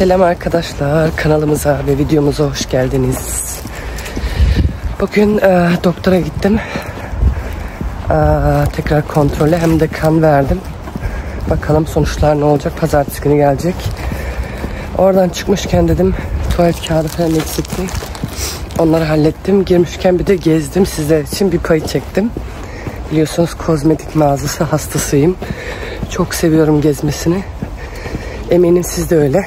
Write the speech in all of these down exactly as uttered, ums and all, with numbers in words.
Selam arkadaşlar, kanalımıza ve videomuza hoş geldiniz. Bugün e, doktora gittim, e, tekrar kontrole, hem de kan verdim. Bakalım sonuçlar ne olacak, pazartesi günü gelecek. Oradan çıkmışken dedim tuvalet kağıdı falan eksikti, onları hallettim. Girmişken bir de gezdim, sizler için bir payı çektim. Biliyorsunuz kozmetik mağazası hastasıyım, çok seviyorum gezmesini. Eminim siz de öyle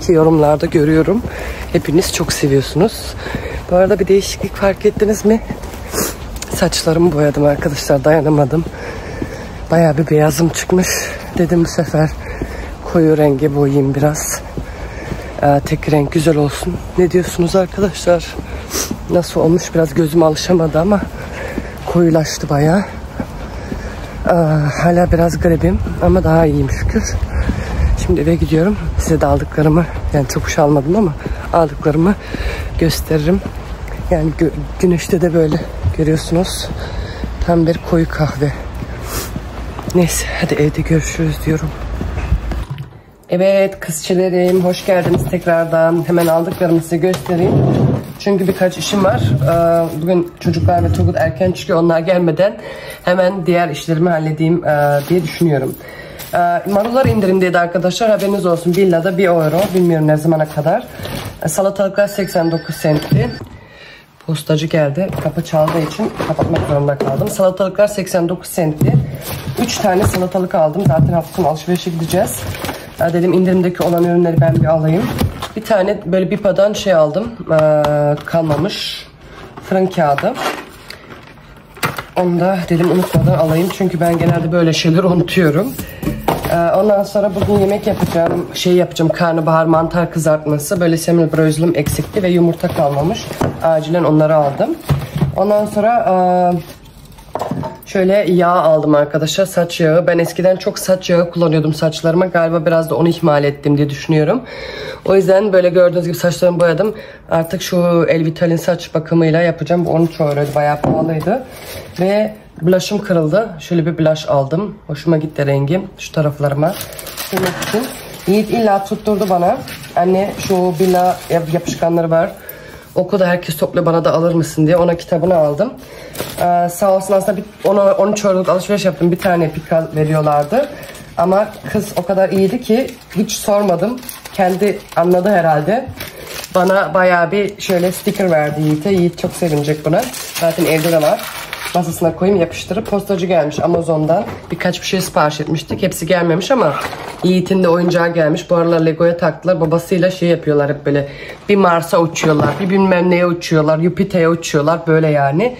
ki yorumlarda görüyorum. Hepiniz çok seviyorsunuz. Bu arada bir değişiklik fark ettiniz mi? Saçlarımı boyadım arkadaşlar, dayanamadım. Bayağı bir beyazım çıkmış. Dedim bu sefer koyu renge boyayayım biraz. Ee, tek renk güzel olsun. Ne diyorsunuz arkadaşlar? Nasıl olmuş? Biraz gözüm alışamadı ama koyulaştı bayağı. Ee, hala biraz garibim ama daha iyiyim şükür. Şimdi eve gidiyorum. Size de aldıklarımı, yani çok uç almadım ama aldıklarımı gösteririm. Yani gö güneşte de böyle görüyorsunuz. Tam bir koyu kahve. Neyse, hadi evde görüşürüz diyorum. Evet kızçilerim, hoş geldiniz tekrardan. Hemen aldıklarımı size göstereyim. Çünkü birkaç işim var. Bugün çocuklar ve Turgut erken çıkıyor. Onlar gelmeden hemen diğer işlerimi halledeyim diye düşünüyorum. Marullar indirimdeydi arkadaşlar, haberiniz olsun. Billa'da bir euro, bilmiyorum ne zamana kadar. Salatalıklar seksen dokuz sentti. Postacı geldi, kapı çaldığı için kapatmak zorunda kaldım. Salatalıklar seksen dokuz sentti. üç tane salatalık aldım, zaten hafta sonu alışverişe gideceğiz. Dedim indirimdeki olan ürünleri ben bir alayım. Bir tane böyle BİPA'dan şey aldım, kalmamış fırın kağıdı. Onu da dedim unutmadan alayım, çünkü ben genelde böyle şeyleri unutuyorum. Ondan sonra bugün yemek yapacağım, şey yapacağım, karnabahar mantar kızartması, böyle semil brözelim eksikti ve yumurta kalmamış, acilen onları aldım. Ondan sonra şöyle yağ aldım arkadaşlar, saç yağı. Ben eskiden çok saç yağı kullanıyordum saçlarıma, galiba biraz da onu ihmal ettim diye düşünüyorum. O yüzden böyle gördüğünüz gibi saçlarımı boyadım. Artık şu Elvital'in saç bakımıyla yapacağım, bu on üç euroydu, bayağı pahalıydı. Ve blush'ım kırıldı. Şöyle bir blush aldım. Hoşuma gitti rengi. Şu taraflarıma sürmek için. Yiğit illa tutturdu bana. Anne şu Billa yapışkanları var, oku da herkes topla, bana da alır mısın diye. Ona kitabını aldım. Ee, sağ olsun, aslında ona on üç euroluk alışveriş yaptım. Bir tane pika veriyorlardı. Ama kız o kadar iyiydi ki hiç sormadım, kendi anladı herhalde. Bana bayağı bir şöyle sticker verdi Yiğit'e. Yiğit çok sevinecek buna. Zaten evde de var, masasına koyayım yapıştırıp. Postacı gelmiş Amazon'dan, birkaç bir şey sipariş etmiştik, hepsi gelmemiş ama Yiğit'in de oyuncağı gelmiş. Bu aralar Lego'ya taktılar, babasıyla şey yapıyorlar hep böyle, bir Mars'a uçuyorlar, bir bilmem neye uçuyorlar, Jüpiter'e uçuyorlar böyle yani.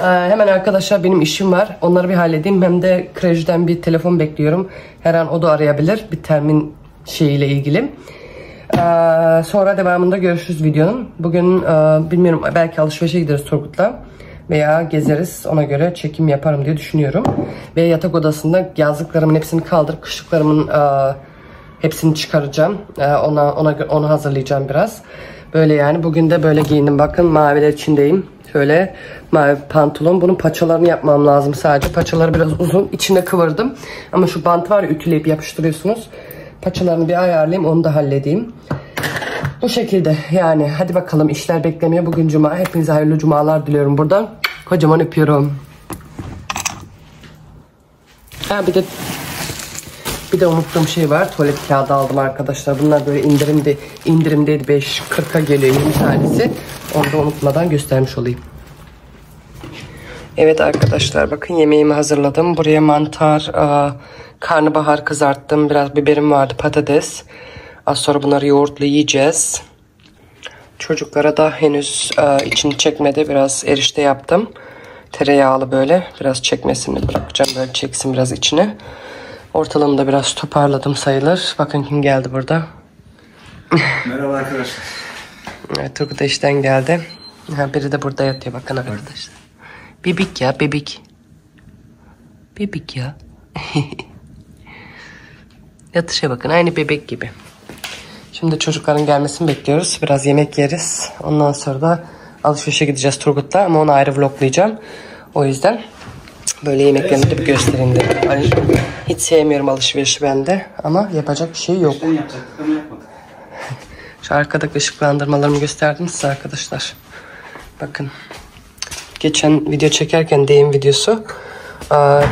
ee, hemen arkadaşlar benim işim var, onları bir halledeyim. Hem de Krej'den bir telefon bekliyorum, her an o da arayabilir bir termin şeyiyle ilgili. Ee, sonra devamında görüşürüz videonun. Bugün e, bilmiyorum, belki alışverişe gideriz Turgut'la veya gezeriz, ona göre çekim yaparım diye düşünüyorum. Ve yatak odasında yazlıklarımın hepsini kaldırıp kışlıklarımın e, hepsini çıkaracağım. E, ona, ona onu hazırlayacağım biraz. Böyle yani, bugün de böyle giyindim. Bakın maviler içindeyim. Şöyle mavi pantolon. Bunun paçalarını yapmam lazım sadece. Paçaları biraz uzun, içine kıvırdım. Ama şu bant var ya, ütüleyip yapıştırıyorsunuz. Paçalarını bir ayarlayayım, onu da halledeyim. Bu şekilde yani, hadi bakalım, işler beklemiyor. Bugün cuma, hepinize hayırlı cumalar diliyorum buradan. Kocaman öpüyorum. Ha, bir de bir de unuttuğum şey var. Tuvalet kağıdı aldım arkadaşlar. Bunlar böyle indirimde indirimdeydi, beş kırka geliyor yirmi tanesi. Onu da unutmadan göstermiş olayım. Evet arkadaşlar, bakın yemeğimi hazırladım. Buraya mantar, karnabahar kızarttım. Biraz biberim vardı, patates. Az sonra bunları yoğurtla yiyeceğiz. Çocuklara da henüz e, içini çekmedi. Biraz erişte yaptım, tereyağlı böyle. Biraz çekmesini bırakacağım, böyle çeksin biraz içine. Ortalığımı da biraz toparladım sayılır. Bakın kim geldi burada. Merhaba arkadaşlar. Evet, Turgut da işten geldi. Ha, biri de burada yatıyor bakın arkadaşlar. Bebik ya, bebik. Bebik ya. Yatışa bakın, aynı bebek gibi. Şimdi çocukların gelmesini bekliyoruz. Biraz yemek yeriz. Ondan sonra da alışverişe gideceğiz Turgut'la. Ama onu ayrı vloglayacağım. O yüzden böyle yemeklerini de bir göstereyim dedim. Hani hiç sevmiyorum alışverişi bende. Ama yapacak bir şey yok. Şu arkadaki ışıklandırmalarımı gösterdim size arkadaşlar. Bakın. Geçen video çekerken deyim videosu.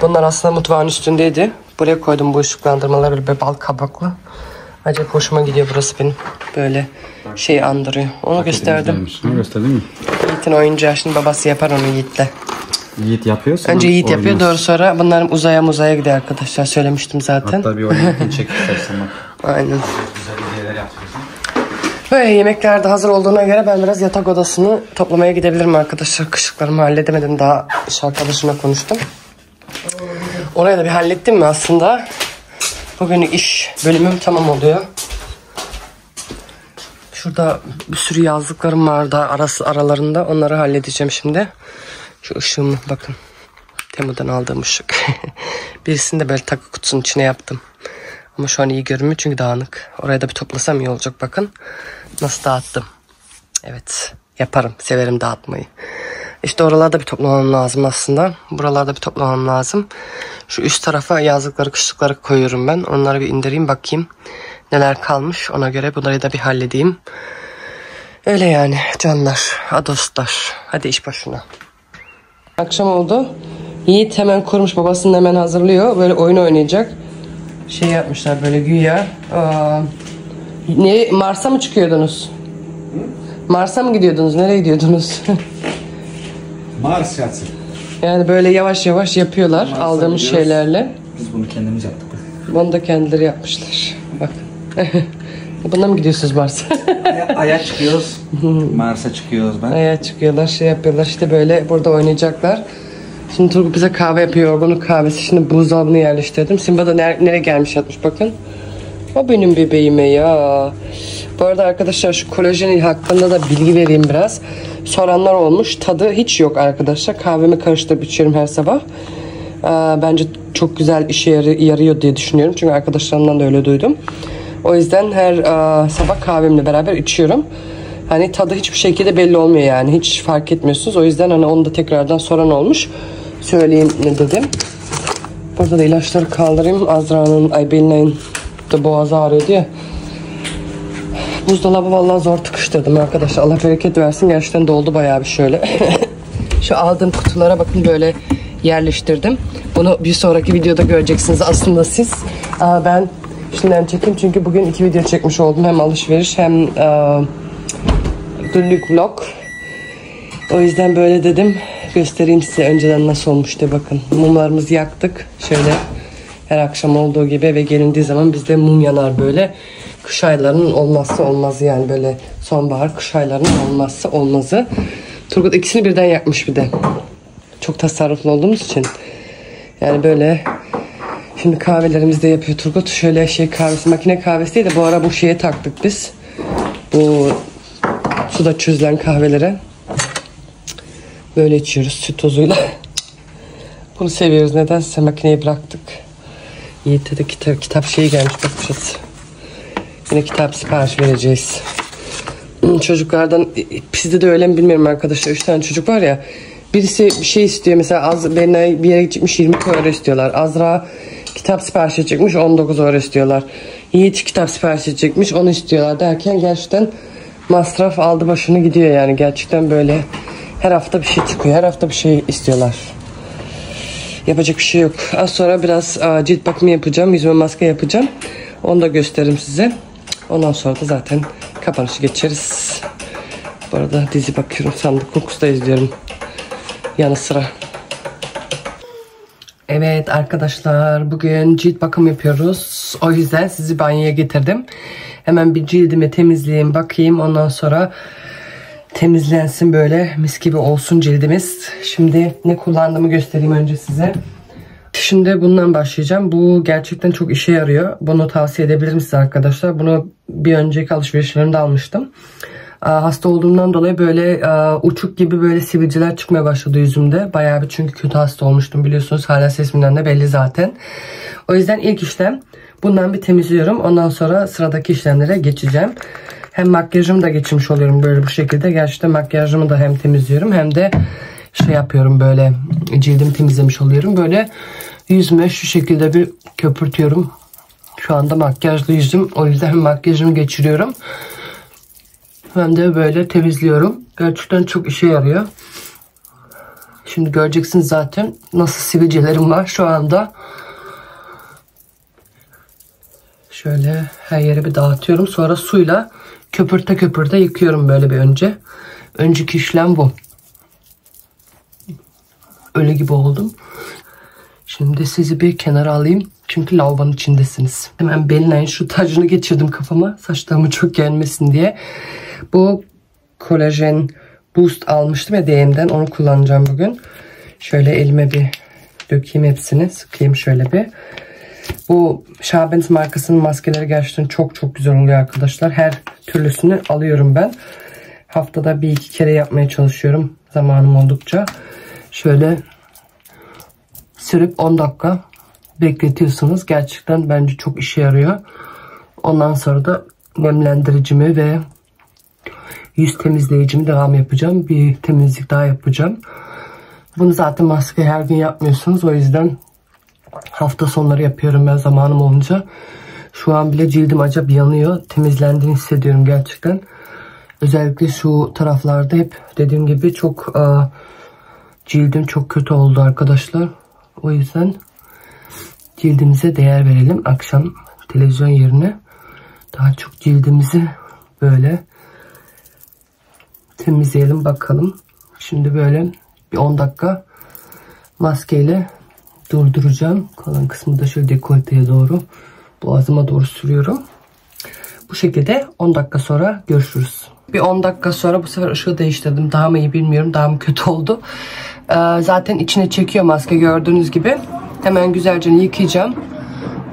Bunlar aslında mutfağın üstündeydi. Buraya koydum bu ışıklandırmaları, böyle bal kabaklı. Acayip hoşuma gidiyor burası benim. Böyle şey andırıyor. Onu Bak gösterdim. Onu gösterdin mi? Yiğit'in oyuncağı. Şimdi babası yapar onu Yiğit'le. Yiğit yapıyor. Önce Yiğit oynaz. yapıyor. Doğru sonra bunlar uzaya muzaya gidiyor arkadaşlar. Söylemiştim zaten. Hatta bir oyun çek istersen bak. Aynen. Böyle yemekler de hazır olduğuna göre ben biraz yatak odasını toplamaya gidebilirim arkadaşlar. Kışıklarımı halledemedim. Daha iş arkadaşımla konuştum. Orayı da bir hallettim mi aslında? Bugün iş bölümüm tamam oluyor. Şurada bir sürü yazlıklarım var da arası aralarında. Onları halledeceğim şimdi. Şu ışığımı bakın. Temu'dan aldığım ışık. Birisini de böyle takı kutusunun içine yaptım. Ama şu an iyi görünmüyor çünkü dağınık. Oraya da bir toplasam iyi olacak bakın. Nasıl dağıttım. Evet yaparım. Severim dağıtmayı. İşte oralarda bir toplamam lazım aslında. Buralarda bir toplamam lazım. Şu üst tarafa yazlıkları, kışlıkları koyuyorum ben. Onları bir indireyim bakayım. Neler kalmış ona göre bunları da bir halledeyim. Öyle yani canlar, adostlar. Hadi iş başına. Akşam oldu. Yiğit hemen kurmuş, babasını hemen hazırlıyor. Böyle oyun oynayacak. Şey yapmışlar böyle güya. Aa, ne, Mars'a mı çıkıyordunuz? Mars'a mı gidiyordunuz? Nereye gidiyordunuz? Mars yatsı. Yani böyle yavaş yavaş yapıyorlar Mars'a aldığımız gidiyoruz. şeylerle. Biz bunu kendimiz yaptık. Bunu da kendileri yapmışlar. Bak. Bundan mı gidiyorsunuz Mars'a? Aya, aya çıkıyoruz. Mars'a çıkıyoruz ben. Aya çıkıyorlar, şey yapıyorlar. İşte böyle burada oynayacaklar. Şimdi Turgut bize kahve yapıyor. Yorgunun kahvesi. Şimdi buzdolabını yerleştirdim. Simba da nere, nereye gelmiş yatmış bakın. O benim bebeğime ya. Bu arada arkadaşlar şu kolajen hakkında da bilgi vereyim biraz. Soranlar olmuş. Tadı hiç yok arkadaşlar. Kahvemi karıştırıp içiyorum her sabah. Aa, bence çok güzel işe yarıyor diye düşünüyorum. Çünkü arkadaşlarımdan da öyle duydum. O yüzden her aa, sabah kahvemle beraber içiyorum. Hani tadı hiçbir şekilde belli olmuyor yani. Hiç fark etmiyorsunuz. O yüzden hani onu da tekrardan soran olmuş. Söyleyeyim ne dedim. Burada da ilaçları kaldırayım. Azra'nın, ay Belinay'ın da boğazı ağrıyordu ya. Buzdolabı vallahi zor tıkıştırdım arkadaşlar. Allah bereket versin. Gerçekten doldu bayağı bir şöyle. Şu aldığım kutulara bakın böyle yerleştirdim. Bunu bir sonraki videoda göreceksiniz aslında siz. Aa, ben şimdiden çekeyim çünkü bugün iki video çekmiş oldum. Hem alışveriş hem aa, günlük vlog. O yüzden böyle dedim. Göstereyim size önceden nasıl olmuştu bakın. Mumlarımızı yaktık. Şöyle her akşam olduğu gibi eve gelindiği zaman bizde mum yanar böyle. Kış aylarının olmazsa olmazı yani böyle sonbahar kış aylarının olmazsa olmazı. Turgut ikisini birden yakmış bir de. Çok tasarruflu olduğumuz için. Yani böyle şimdi kahvelerimizi de yapıyor Turgut. Şöyle şey kahvesi, makine kahvesi değil de bu ara bu şeye taktık biz. Bu suda çözülen kahvelere. Böyle içiyoruz süt tozuyla. Bunu seviyoruz. Nedense makineyi bıraktık. Yiğit'e de kitap, kitap şeyi gelmiş bakmışız. Yine kitap sipariş vereceğiz. Çocuklardan bizde de öyle mi bilmiyorum arkadaşlar. Üç tane çocuk var ya. Birisi bir şey istiyor. Mesela az, Belinay bir yere gitmiş yirmi euro istiyorlar. Azra kitap sipariş edecekmiş on dokuz euro istiyorlar. Yiğit kitap sipariş edecekmiş onu istiyorlar derken gerçekten masraf aldı başını gidiyor yani. Gerçekten böyle her hafta bir şey çıkıyor. Her hafta bir şey istiyorlar. Yapacak bir şey yok. Az sonra biraz a, cilt bakımı yapacağım. Yüzüme maske yapacağım. Onu da gösteririm size. Ondan sonra da zaten kapanışı geçeriz. Bu arada dizi bakıyorum. Sandık Kokus'ta izliyorum. Yanı sıra. Evet arkadaşlar. Bugün cilt bakımı yapıyoruz. O yüzden sizi banyoya getirdim. Hemen bir cildimi temizleyeyim. Bakayım. Ondan sonra temizlensin böyle mis gibi olsun cildimiz. Şimdi ne kullandığımı göstereyim önce size. Şimdi bundan başlayacağım. Bu gerçekten çok işe yarıyor. Bunu tavsiye edebilirim size arkadaşlar. Bunu bir önceki alışverişlerimde almıştım. Hasta olduğumdan dolayı böyle uçuk gibi böyle sivilceler çıkmaya başladı yüzümde. Bayağı bir çünkü kötü hasta olmuştum biliyorsunuz. Hala sesimden de belli zaten. O yüzden ilk işlem bundan bir temizliyorum. Ondan sonra sıradaki işlemlere geçeceğim. Hem makyajımı da geçirmiş oluyorum böyle bu şekilde. Gerçekten makyajımı da hem temizliyorum hem de şey yapıyorum böyle cildimi temizlemiş oluyorum. Böyle yüzüme şu şekilde bir köpürtüyorum. Şu anda makyajlı yüzüm. O yüzden makyajımı geçiriyorum. Ben de böyle temizliyorum. Gerçekten çok işe yarıyor. Şimdi göreceksiniz zaten nasıl sivilcelerim var şu anda. Şöyle her yere bir dağıtıyorum. Sonra suyla köpürte köpürte yıkıyorum böyle bir önce. Önceki işlem bu. Öyle gibi oldum. Şimdi sizi bir kenara alayım. Çünkü lavabonun içindesiniz. Hemen beline şu tacını geçirdim kafama. Saçlarımı çok gelmesin diye. Bu kolajen boost almıştım ya D M'den. Onu kullanacağım bugün. Şöyle elime bir dökeyim hepsini. Sıkayım şöyle bir. Bu Şabens markasının maskeleri gerçekten çok çok güzel oluyor arkadaşlar. Her türlüsünü alıyorum ben. Haftada bir iki kere yapmaya çalışıyorum. Zamanım oldukça. Şöyle sürüp on dakika bekletiyorsunuz. Gerçekten bence çok işe yarıyor. Ondan sonra da nemlendiricimi ve yüz temizleyicimi devam yapacağım. Bir temizlik daha yapacağım. Bunu zaten maske her gün yapmıyorsunuz. O yüzden hafta sonları yapıyorum ben zamanım olunca. Şu an bile cildim acayip yanıyor. Temizlendiğini hissediyorum gerçekten. Özellikle şu taraflarda hep dediğim gibi çok a, cildim çok kötü oldu arkadaşlar. O yüzden cildimize değer verelim. Akşam televizyon yerine daha çok cildimizi böyle temizleyelim bakalım. Şimdi böyle bir on dakika maskeyle durduracağım. Kalan kısmı da şöyle dekolteye doğru, boğazıma doğru sürüyorum. Bu şekilde on dakika sonra görüşürüz. Bir on dakika sonra bu sefer ışığı değiştirdim. Daha mı iyi bilmiyorum, daha mı kötü oldu. Ee, zaten içine çekiyor maske gördüğünüz gibi. Hemen güzelce yıkayacağım.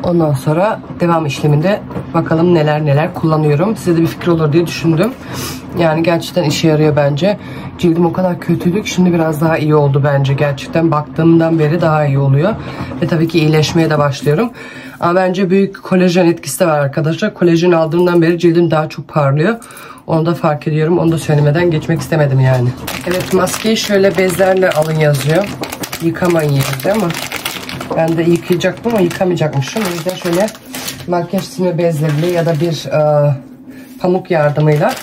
Ondan sonra devam işleminde bakalım neler neler kullanıyorum. Size de bir fikir olur diye düşündüm. Yani gerçekten işe yarıyor bence. Cildim o kadar kötüydü ki şimdi biraz daha iyi oldu bence. Gerçekten baktığımdan beri daha iyi oluyor. Ve tabii ki iyileşmeye de başlıyorum. Ama bence büyük kolajen etkisi de var arkadaşlar. Kolajen aldığımdan beri cildim daha çok parlıyor. Onu da fark ediyorum. Onu da söylemeden geçmek istemedim yani. Evet, maskeyi şöyle bezlerle alın yazıyor. Yıkamayın yerde ama ben de yıkayacaktım ama yıkamayacakmışım. O yüzden şöyle makyaj silme bezleriyle ya da bir e, pamuk yardımıyla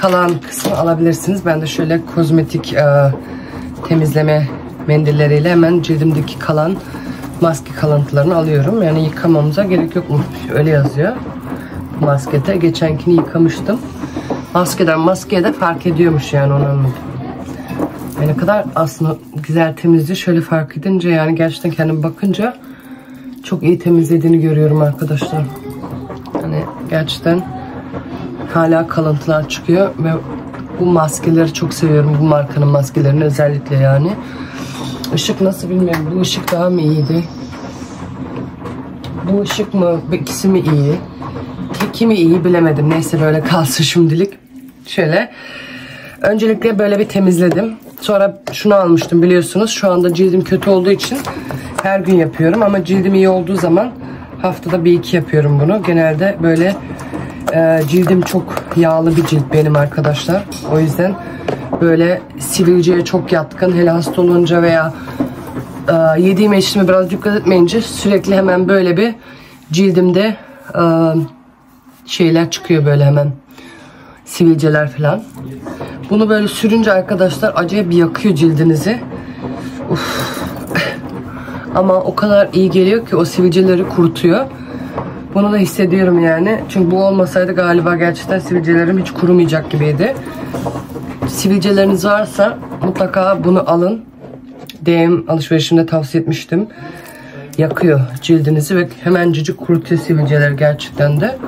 kalan kısmı alabilirsiniz. Ben de şöyle kozmetik e, temizleme mendilleriyle hemen cildimdeki kalan maske kalıntılarını alıyorum. Yani yıkamamıza gerek yok mu? Öyle yazıyor maskede. Geçenkini yıkamıştım. Maskeden maskeye de fark ediyormuş yani, onu anladım. Yani ne kadar aslında güzel temizliği şöyle fark edince, yani gerçekten kendim bakınca çok iyi temizlediğini görüyorum arkadaşlar. Hani gerçekten hala kalıntılar çıkıyor ve bu maskeleri çok seviyorum. Bu markanın maskelerini özellikle yani. Işık nasıl bilmiyorum. Bu ışık daha mı iyiydi? Bu ışık mı? İkisi mi iyi? Teki mi iyi bilemedim. Neyse böyle kalsın şimdilik. Şöyle. Öncelikle böyle bir temizledim. Sonra şunu almıştım biliyorsunuz. Şu anda cildim kötü olduğu için her gün yapıyorum. Ama cildim iyi olduğu zaman haftada bir iki yapıyorum bunu. Genelde böyle e, cildim çok yağlı bir cilt benim arkadaşlar. O yüzden böyle sivilceye çok yatkın. Hele hasta olunca veya e, yediğime içtiğime biraz dikkat etmeyince sürekli hemen böyle bir cildimde e, şeyler çıkıyor böyle hemen. Sivilceler falan. Bunu böyle sürünce arkadaşlar acayip yakıyor cildinizi. Uf. Ama o kadar iyi geliyor ki o sivilceleri kurutuyor. Bunu da hissediyorum yani. Çünkü bu olmasaydı galiba gerçekten sivilcelerim hiç kurumayacak gibiydi. Sivilceleriniz varsa mutlaka bunu alın. D M alışverişinde tavsiye etmiştim. Yakıyor cildinizi ve hemencecik kurutuyor sivilceleri gerçekten de.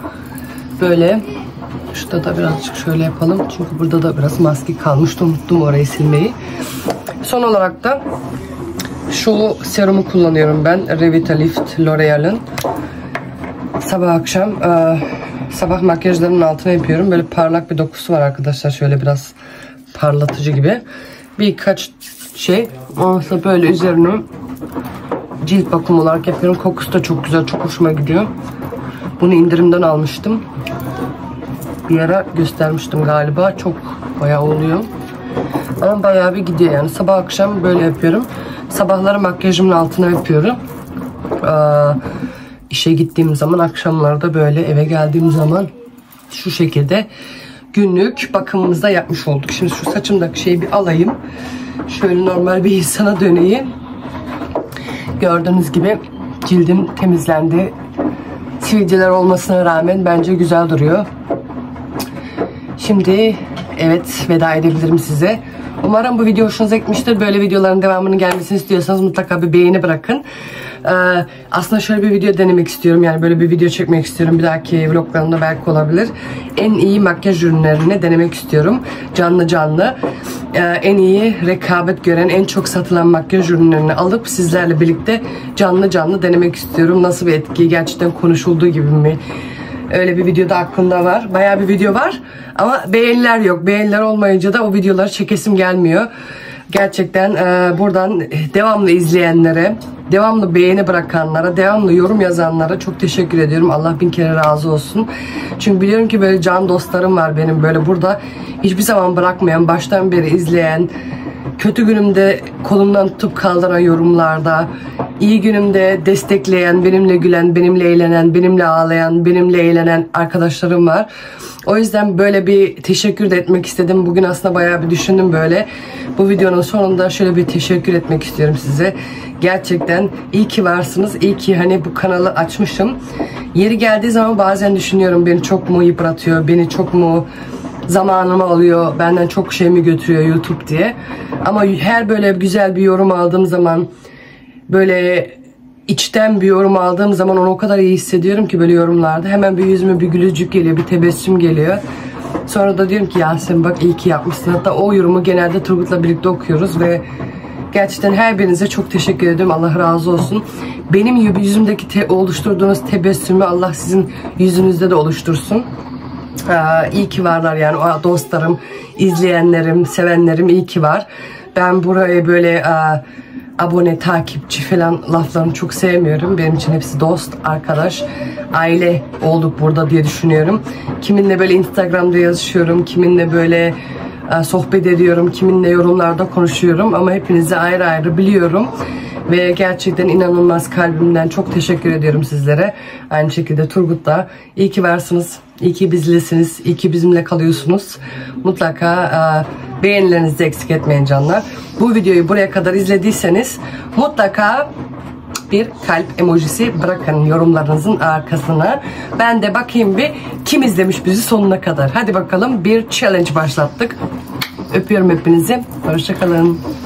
Böyle şurada da birazcık şöyle yapalım. Çünkü burada da biraz maske kalmıştı. Unuttum orayı silmeyi. Son olarak da şu serumu kullanıyorum ben. Revitalift L'Oreal'ın. Sabah akşam e, sabah makyajlarının altına yapıyorum. Böyle parlak bir dokusu var arkadaşlar. Şöyle biraz parlatıcı gibi. Birkaç şey. Ondan böyle üzerine cilt bakımı olarak yapıyorum. Kokusu da çok güzel. Çok hoşuma gidiyor. Bunu indirimden almıştım. Bir ara göstermiştim galiba. Çok bayağı oluyor. Ama bayağı bir gidiyor yani. Sabah akşam böyle yapıyorum. Sabahları makyajımın altına yapıyorum. Ee, işe gittiğim zaman, akşamlarda böyle eve geldiğim zaman şu şekilde günlük bakımımızda yapmış olduk. Şimdi şu saçımdaki şeyi bir alayım. Şöyle normal bir insana döneyim. Gördüğünüz gibi cildim temizlendi. Sivilceler olmasına rağmen bence güzel duruyor. Şimdi evet, veda edebilirim size. Umarım bu video hoşunuza gitmiştir. Böyle videoların devamının gelmesini istiyorsanız mutlaka bir beğeni bırakın. Ee, aslında şöyle bir video denemek istiyorum. Yani böyle bir video çekmek istiyorum. Bir dahaki vloglarımda belki olabilir. En iyi makyaj ürünlerini denemek istiyorum. Canlı canlı. Ee, en iyi rekabet gören, en çok satılan makyaj ürünlerini alıp sizlerle birlikte canlı canlı denemek istiyorum. Nasıl bir etki, gerçekten konuşulduğu gibi mi? Öyle bir videoda aklımda var. Bayağı bir video var. Ama beğeniler yok. Beğeniler olmayınca da o videoları çekesim gelmiyor. Gerçekten e, buradan devamlı izleyenlere, devamlı beğeni bırakanlara, devamlı yorum yazanlara çok teşekkür ediyorum. Allah bin kere razı olsun. Çünkü biliyorum ki böyle can dostlarım var benim. Böyle burada hiçbir zaman bırakmayan, baştan beri izleyen, kötü günümde kolumdan tutup kaldıran yorumlarda, iyi günümde destekleyen, benimle gülen, benimle eğlenen, benimle ağlayan, benimle eğlenen arkadaşlarım var. O yüzden böyle bir teşekkür de etmek istedim. Bugün aslında bayağı bir düşündüm böyle. Bu videonun sonunda şöyle bir teşekkür etmek istiyorum size. Gerçekten iyi ki varsınız. İyi ki hani bu kanalı açmışım. Yeri geldiği zaman bazen düşünüyorum, beni çok mu yıpratıyor, beni çok mu zamanımı alıyor, benden çok şey mi götürüyor YouTube diye. Ama her böyle güzel bir yorum aldığım zaman, böyle içten bir yorum aldığım zaman onu o kadar iyi hissediyorum ki böyle yorumlarda. Hemen bir yüzüme bir gülücük geliyor, bir tebessüm geliyor. Sonra da diyorum ki Yasemin bak iyi ki yapmışsın. Hatta o yorumu genelde Turgut'la birlikte okuyoruz ve gerçekten her birinize çok teşekkür ediyorum. Allah razı olsun. Benim yüzümdeki te oluşturduğunuz tebessümü Allah sizin yüzünüzde de oluştursun. Ee, iyi ki varlar yani o dostlarım, izleyenlerim, sevenlerim iyi ki var. Ben buraya böyle e, abone, takipçi falan laflarını çok sevmiyorum. Benim için hepsi dost, arkadaş, aile olduk burada diye düşünüyorum. Kiminle böyle Instagram'da yazışıyorum, kiminle böyle e, sohbet ediyorum, kiminle yorumlarda konuşuyorum. Ama hepinizi ayrı ayrı biliyorum. Ve gerçekten inanılmaz kalbimden çok teşekkür ediyorum sizlere. Aynı şekilde Turgut da. İyi ki varsınız. İyi ki bizlesiniz. İyi ki bizimle kalıyorsunuz. Mutlaka e, beğenilerinizi eksik etmeyin canlar. Bu videoyu buraya kadar izlediyseniz mutlaka bir kalp emojisi bırakın yorumlarınızın arkasına. Ben de bakayım bir kim izlemiş bizi sonuna kadar. Hadi bakalım, bir challenge başlattık. Öpüyorum hepinizi. Hoşça kalın.